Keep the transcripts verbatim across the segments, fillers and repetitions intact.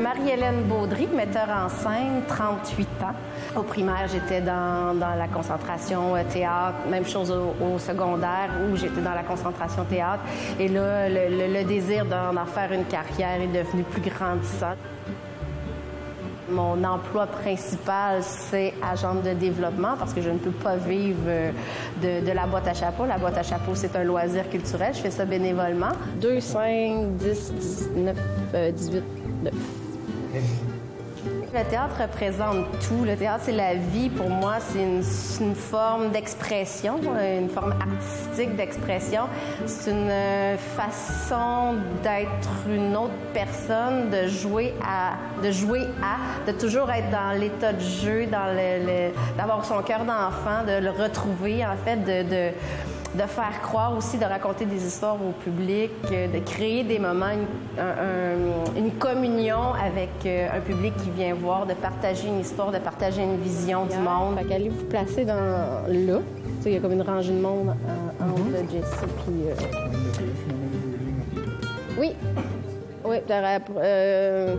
Marie-Hélène Beaudry, metteur en scène, trente-huit ans. Au primaire, j'étais dans, dans la concentration théâtre. Même chose au, au secondaire, où j'étais dans la concentration théâtre. Et là, le, le, le désir d'en faire une carrière est devenu plus grandissant. Mon emploi principal, c'est agente de développement parce que je ne peux pas vivre de, de la boîte à chapeaux. La boîte à chapeaux, c'est un loisir culturel. Je fais ça bénévolement. deux, cinq, dix, dix-neuf, dix-huit, neuf. Le théâtre représente tout. Le théâtre, c'est la vie. Pour moi, c'est une, une forme d'expression, une forme artistique d'expression. C'est une façon d'être une autre personne, de jouer à, de jouer à, de toujours être dans l'état de jeu, dans le, le, d'avoir son cœur d'enfant, de le retrouver, en fait, de... de de faire croire aussi, de raconter des histoires au public, de créer des moments, une, un, une communion avec un public qui vient voir, de partager une histoire, de partager une vision du monde. Fait qu'allez vous placer dans là. Tu sais, il y a comme une rangée de monde en, en haut de Jessie, puis... Euh... Oui. Oui, t'aurais... Euh...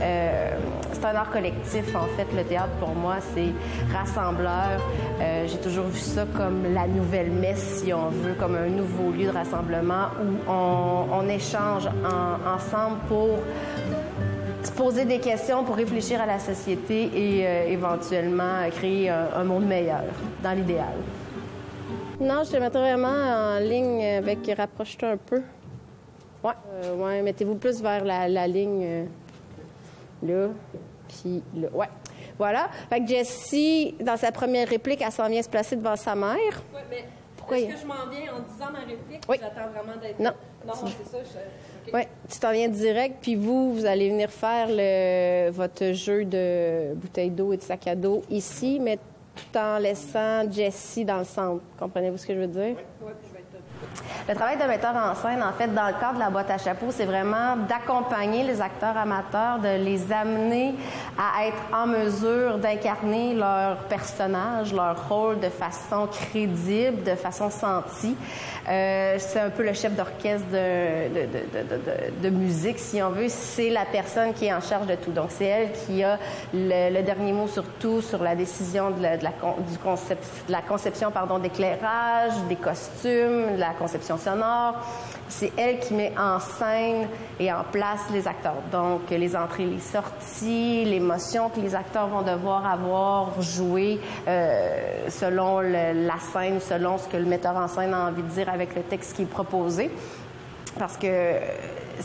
Euh... C'est un art collectif, en fait. Le théâtre, pour moi, c'est rassembleur. Euh, j'ai toujours vu ça comme la nouvelle messe, si on veut, comme un nouveau lieu de rassemblement où on, on échange en, ensemble pour se poser des questions, pour réfléchir à la société et euh, éventuellement créer un, un monde meilleur, dans l'idéal. Non, je te mettrais vraiment en ligne avec « rapproche-toi un peu ». Ouais, euh, ouais, mettez-vous plus vers la, la ligne... Euh... Là, puis là. Ouais. Voilà. Fait que Jessie, dans sa première réplique, elle s'en vient se placer devant sa mère. Oui, mais pourquoi est-ce que je m'en viens en disant ma réplique? Oui. J'attends vraiment d'être... Non. Non, tu... c'est ça. Je... Okay. Oui, tu t'en viens direct, puis vous, vous allez venir faire le... votre jeu de bouteille d'eau et de sac à dos ici, mais tout en laissant Jessie dans le centre. Comprenez-vous ce que je veux dire? Oui, puis je vais être... Le travail de metteur en scène, en fait, dans le cadre de la boîte à chapeaux, c'est vraiment d'accompagner les acteurs amateurs, de les amener à être en mesure d'incarner leur personnage, leur rôle de façon crédible, de façon sentie. Euh, c'est un peu le chef d'orchestre de, de, de, de, de, de musique, si on veut. C'est la personne qui est en charge de tout. Donc, c'est elle qui a le, le dernier mot sur tout, sur la décision de la, de la, du concept, de la conception pardon, d'éclairage, des costumes, de la conception sonore. C'est elle qui met en scène et en place les acteurs. Donc, les entrées, les sorties, l'émotion que les acteurs vont devoir avoir joué euh, selon le, la scène, selon ce que le metteur en scène a envie de dire avec le texte qui est proposé. Parce que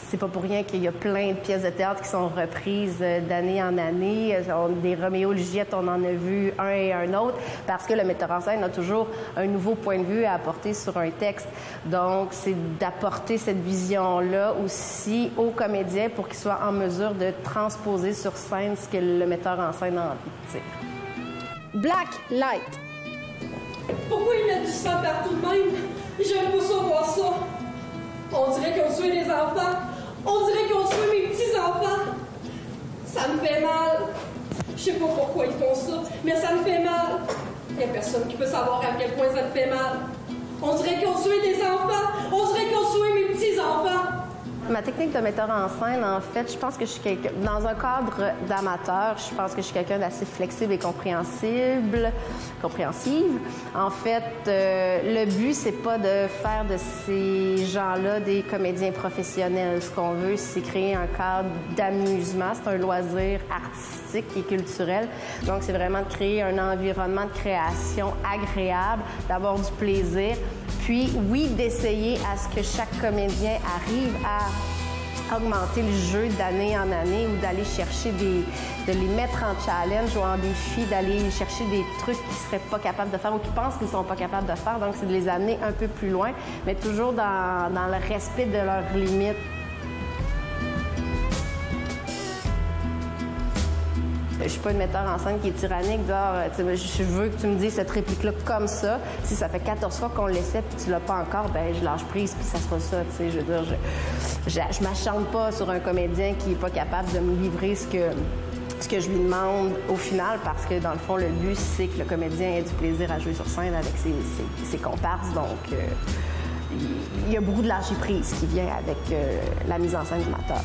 c'est pas pour rien qu'il y a plein de pièces de théâtre qui sont reprises d'année en année. Des Roméo et Juliette, on en a vu un et un autre, parce que le metteur en scène a toujours un nouveau point de vue à apporter sur un texte. Donc, c'est d'apporter cette vision-là aussi aux comédiens pour qu'ils soient en mesure de transposer sur scène ce que le metteur en scène a envie de dire. Black Light. Pourquoi il met du sang partout de même? J'aime pas ça voir ça. On dirait qu'on tue les enfants. On dirait qu'on tue mes petits-enfants. Ça me fait mal. Je Je sais pas pourquoi ils font ça, mais ça me fait mal. Il n'y a personne qui peut savoir à quel point ça me fait mal. On dirait qu'on tuait des enfants. On dirait qu'on tuait mes petits-enfants. Ma technique de metteur en scène, en fait, je pense que je suis quelqu'un... Dans un cadre d'amateur, je pense que je suis quelqu'un d'assez flexible et compréhensible, compréhensive. En fait, euh, le but, c'est pas de faire de ces gens-là des comédiens professionnels. Ce qu'on veut, c'est créer un cadre d'amusement. C'est un loisir artistique et culturel. Donc, c'est vraiment de créer un environnement de création agréable, d'avoir du plaisir. Puis, oui, d'essayer à ce que chaque comédien arrive à augmenter le jeu d'année en année ou d'aller chercher des... de les mettre en challenge ou en défi, d'aller chercher des trucs qu'ils ne seraient pas capables de faire ou qu'ils pensent qu'ils ne sont pas capables de faire. Donc, c'est de les amener un peu plus loin, mais toujours dans, dans le respect de leurs limites. Je suis pas une metteur en scène qui est tyrannique, genre, je veux que tu me dises cette réplique-là comme ça. Si ça fait quatorze fois qu'on le laissait puis tu l'as pas encore, ben je lâche prise puis ça sera ça, tu sais, je veux dire, je, je, je m'acharne pas sur un comédien qui est pas capable de me livrer ce que, ce que je lui demande au final, parce que dans le fond, le but, c'est que le comédien ait du plaisir à jouer sur scène avec ses, ses, ses comparses, donc euh, il y a beaucoup de lâcher prise qui vient avec euh, la mise en scène du amateur.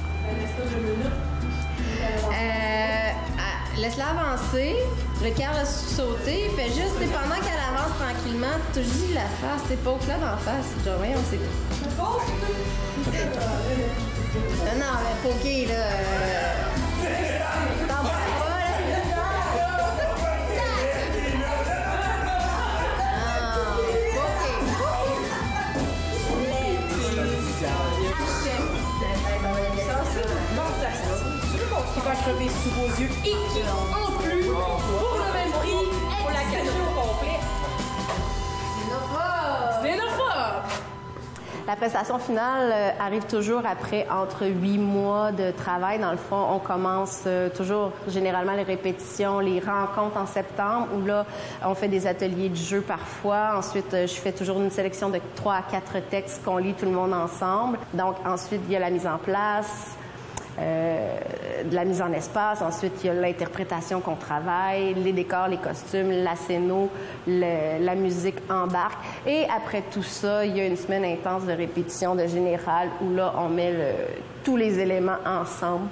Euh... Laisse-la avancer, le cœur a sauté, fait juste, pendant qu'elle avance tranquillement, tu dis la face, t'es pas au club en face, genre, voyons, c'est... Non, non, mais poké, là... Euh... T'en parles pas, là? Non, poké. Qui va crever sous vos yeux et qui, en plus, pour le même prix, pour la gagner au complet. Xénophobe! Xénophobe! La prestation finale arrive toujours après entre huit mois de travail. Dans le fond, on commence toujours généralement les répétitions, les rencontres en septembre, où là, on fait des ateliers de jeu parfois. Ensuite, je fais toujours une sélection de trois à quatre textes qu'on lit tout le monde ensemble. Donc, ensuite, il y a la mise en place... Euh, de la mise en espace. Ensuite, il y a l'interprétation qu'on travaille, les décors, les costumes, la scéno, le, la musique embarque. Et après tout ça, il y a une semaine intense de répétition de général où là, on met le, tous les éléments ensemble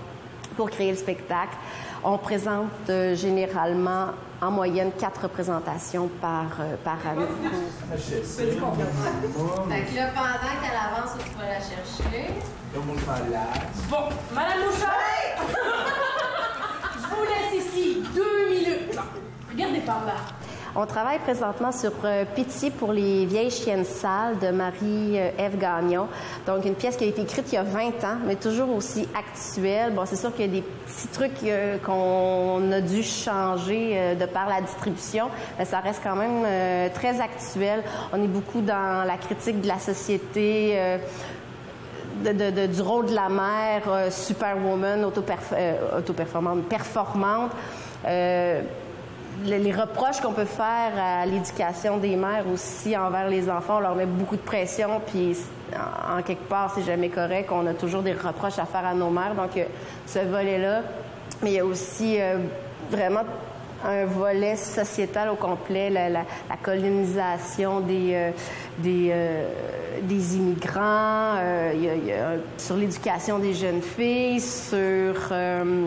pour créer le spectacle. On présente euh, généralement, en moyenne, quatre représentations par, euh, par année. Donc là, pendant qu'elle avance, on va la chercher. Bon, Madame Louchard, je vous laisse ici deux minutes. Regardez par là. On travaille présentement sur euh, Pitié pour les vieilles chiennes sales de Marie-Ève Gagnon. Donc, une pièce qui a été écrite il y a vingt ans, mais toujours aussi actuelle. Bon, c'est sûr qu'il y a des petits trucs euh, qu'on a dû changer euh, de par la distribution, mais ça reste quand même euh, très actuel. On est beaucoup dans la critique de la société, euh, De, de, de, du rôle de la mère, euh, superwoman, auto-perf- euh, auto-performante, performante, euh, les, les reproches qu'on peut faire à l'éducation des mères aussi envers les enfants, on leur met beaucoup de pression, puis en, en quelque part, c'est jamais correct, on a toujours des reproches à faire à nos mères, donc euh, ce volet-là, mais il y a aussi euh, vraiment... un volet sociétal au complet, la, la, la colonisation des, euh, des, euh, des immigrants, euh, y a, y a, sur l'éducation des jeunes filles, sur euh,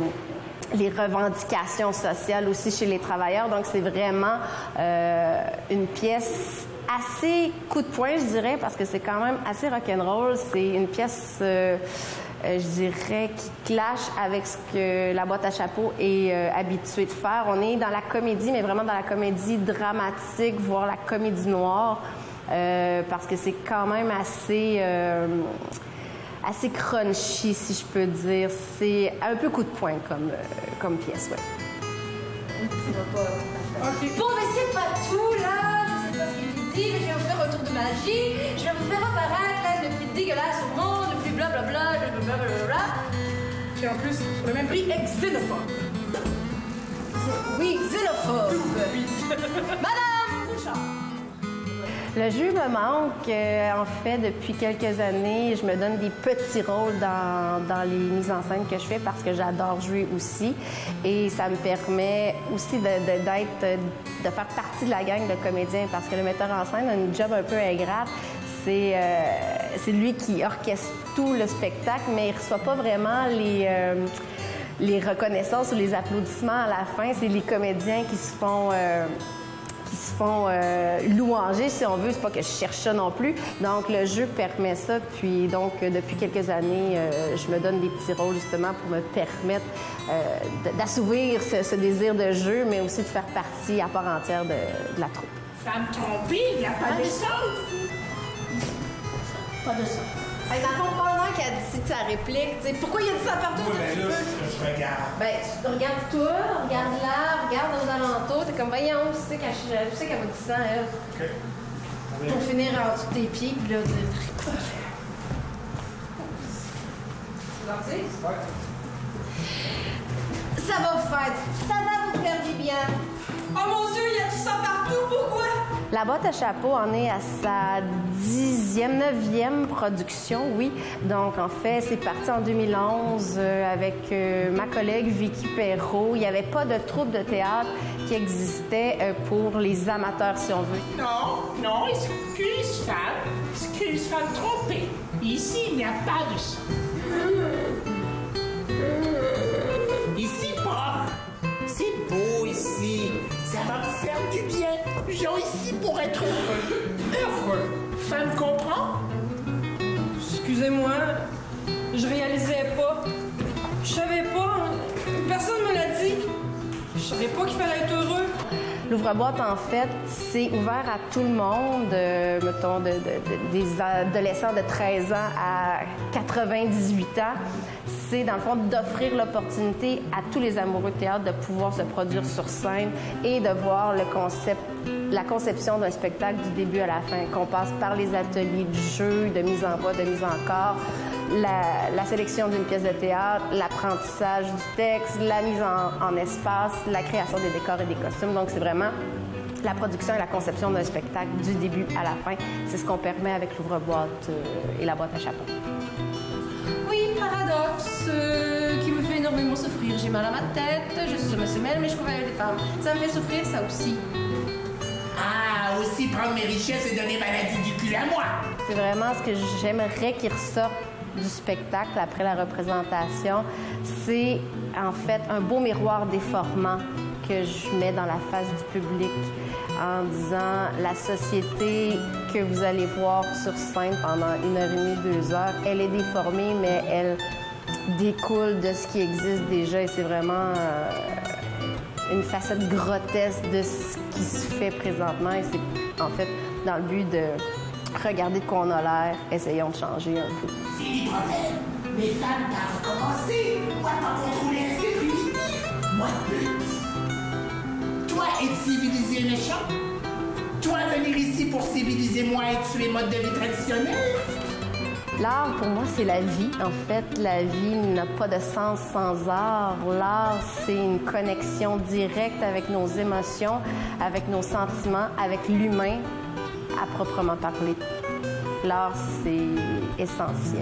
les revendications sociales aussi chez les travailleurs. Donc, c'est vraiment euh, une pièce assez coup de poing, je dirais, parce que c'est quand même assez rock'n'roll. C'est une pièce... Euh, Euh, je dirais, qui clash avec ce que La Boîte à chapeaux est euh, habituée de faire. On est dans la comédie, mais vraiment dans la comédie dramatique, voire la comédie noire, euh, parce que c'est quand même assez, euh, assez crunchy, si je peux dire. C'est un peu coup de poing comme, euh, comme pièce, ouais. Okay. Bon, mais c'est pas tout, là! C'est pas ce qu'il vous dit, mais je vais vous faire un tour de magie. Je vais vous faire apparaître là, le plus dégueulasse au monde. Blablabla, blablabla. Et en plus, sur le même prix, xénophobe. Oui, xénophobe. Madame Bouchard. Le jeu me manque. En fait, depuis quelques années, je me donne des petits rôles dans, dans les mises en scène que je fais parce que j'adore jouer aussi. Et ça me permet aussi de, de, d'être, de faire partie de la gang de comédiens parce que le metteur en scène a une job un peu ingrate. C'est euh, lui qui orchestre tout le spectacle, mais il ne reçoit pas vraiment les... Euh, les reconnaissances ou les applaudissements à la fin. C'est les comédiens qui se font, euh, qui se font euh, louanger, si on veut. C'est pas que je cherche ça non plus. Donc, le jeu permet ça. Puis, donc, depuis quelques années, euh, je me donne des petits rôles, justement, pour me permettre euh, d'assouvir ce, ce désir de jeu, mais aussi de faire partie à part entière de, de la troupe. Ça me trompe, il n'y a pas de sauce! Pas de sauce. Hey, dans le fond, pendant qu'elle dit sa réplique, tu sais, pourquoi il y a dit ça partout? Oui, ben là, je regarde. Ben, tu regardes toi, regarde là, regarde aux alentours, t'es comme, voyons, tu sais qu'elle tu sais qu'elle va dire ça, elle. OK. Allez. Pour finir en dessous de tes pieds, puis là, tu sais. Tu l'en dis? Ouais. Ça va vous faire, ça va vous faire du bien. Oh mon Dieu, il y a tout ça partout, pourquoi? La boîte à chapeaux en est à sa dixième, neuvième production, oui. Donc, en fait, c'est parti en deux mille onze euh, avec euh, ma collègue Vicky Perrault. Il n'y avait pas de troupe de théâtre qui existait euh, pour les amateurs, si on veut. Non, non, excuse femme, excuse femme trompée. Ici, il n'y a pas de ça. Ici, pas. C'est beau ici. Ça va me faire du bien. J'ai ici pour être heureux. Heureux. Ça me comprend? Excusez-moi, je réalisais pas. Je savais pas. Personne me l'a dit. Je savais pas qu'il fallait être heureux. L'ouvre-boîte, en fait, c'est ouvert à tout le monde, euh, mettons, de, de, de, des adolescents de treize ans à quatre-vingt-dix-huit ans. C'est, dans le fond, d'offrir l'opportunité à tous les amoureux de théâtre de pouvoir se produire sur scène et de voir le concept, la conception d'un spectacle du début à la fin, qu'on passe par les ateliers de jeu, de mise en voix, de mise en corps, la, la sélection d'une pièce de théâtre, l'apprentissage du texte, la mise en, en espace, la création des décors et des costumes. Donc, c'est vraiment la production et la conception d'un spectacle du début à la fin. C'est ce qu'on permet avec l'ouvre-boîte et la boîte à chapeaux. Oui, paradoxe euh, qui me fait énormément souffrir. J'ai mal à ma tête, je suis sur ma semelle, mais je couvre les femmes. Ça me fait souffrir, ça aussi. Ah, aussi prendre mes richesses et donner maladie du cul à moi! C'est vraiment ce que j'aimerais qu'il ressorte du spectacle après la représentation. C'est, en fait, un beau miroir déformant que je mets dans la face du public en disant la société que vous allez voir sur scène pendant une heure et demie, deux heures, elle est déformée, mais elle découle de ce qui existe déjà et c'est vraiment euh, une facette grotesque de ce qui se fait présentement et c'est en fait dans le but de regarder de quoi on a l'air, essayons de changer un peu. C'est les problèmes! Mes femmes t'ont recommencé! Moi, t'en contrôlais un peu primitif! Moi, pute! Toi, être civilisé et méchant? Toi, venir ici pour civiliser moi et tuer les modes de vie traditionnels? L'art, pour moi, c'est la vie. En fait, la vie n'a pas de sens sans art. L'art, c'est une connexion directe avec nos émotions, avec nos sentiments, avec l'humain, à proprement parler. L'art, c'est essentiel.